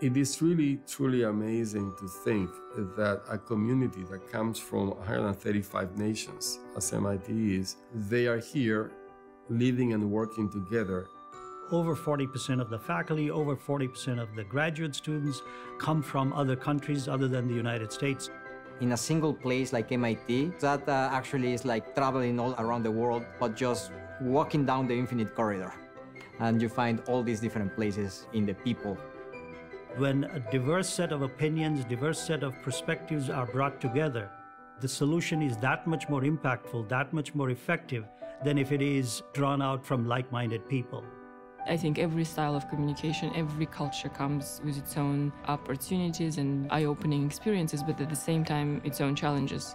It is really, truly amazing to think that a community that comes from 135 nations, as MIT is, they are here living and working together. Over 40% of the faculty, over 40% of the graduate students come from other countries other than the United States. In a single place like MIT, that actually is like traveling all around the world, but just walking down the infinite corridor. And you find all these different places in the people. When a diverse set of opinions, diverse set of perspectives are brought together, the solution is that much more impactful, that much more effective than if it is drawn out from like-minded people. I think every style of communication, every culture comes with its own opportunities and eye-opening experiences, but at the same time, its own challenges.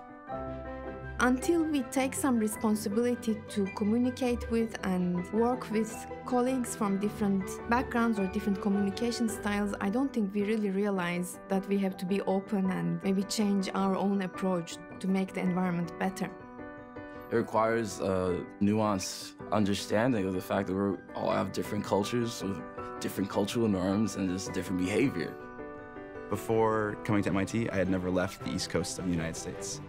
Until we take some responsibility to communicate with and work with colleagues from different backgrounds or different communication styles, I don't think we really realize that we have to be open and maybe change our own approach to make the environment better. It requires a nuanced understanding of the fact that we all have different cultures with different cultural norms and just different behavior. Before coming to MIT, I had never left the East Coast of the United States.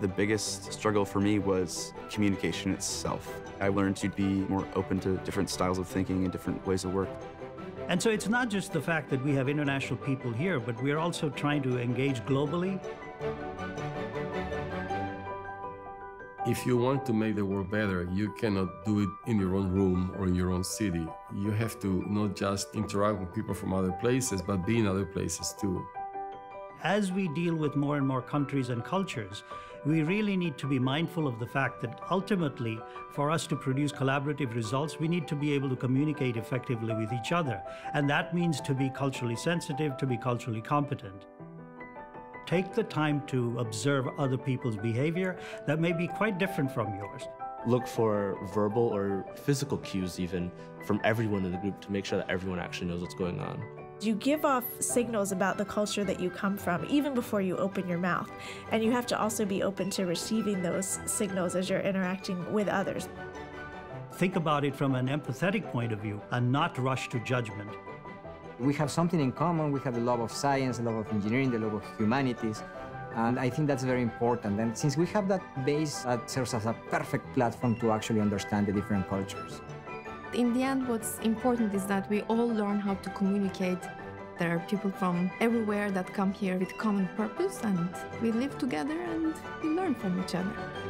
The biggest struggle for me was communication itself. I learned to be more open to different styles of thinking and different ways of work. And so it's not just the fact that we have international people here, but we're also trying to engage globally. If you want to make the world better, you cannot do it in your own room or in your own city. You have to not just interact with people from other places, but be in other places too. As we deal with more and more countries and cultures, we really need to be mindful of the fact that ultimately, for us to produce collaborative results, we need to be able to communicate effectively with each other. And that means to be culturally sensitive, to be culturally competent. Take the time to observe other people's behavior that may be quite different from yours. Look for verbal or physical cues even from everyone in the group to make sure that everyone actually knows what's going on. You give off signals about the culture that you come from even before you open your mouth. And you have to also be open to receiving those signals as you're interacting with others. Think about it from an empathetic point of view and not rush to judgment. We have something in common. We have the love of science, the love of engineering, the love of humanities. And I think that's very important. And since we have that base, that serves as a perfect platform to actually understand the different cultures. In the end, what's important is that we all learn how to communicate. There are people from everywhere that come here with common purpose, and we live together and we learn from each other.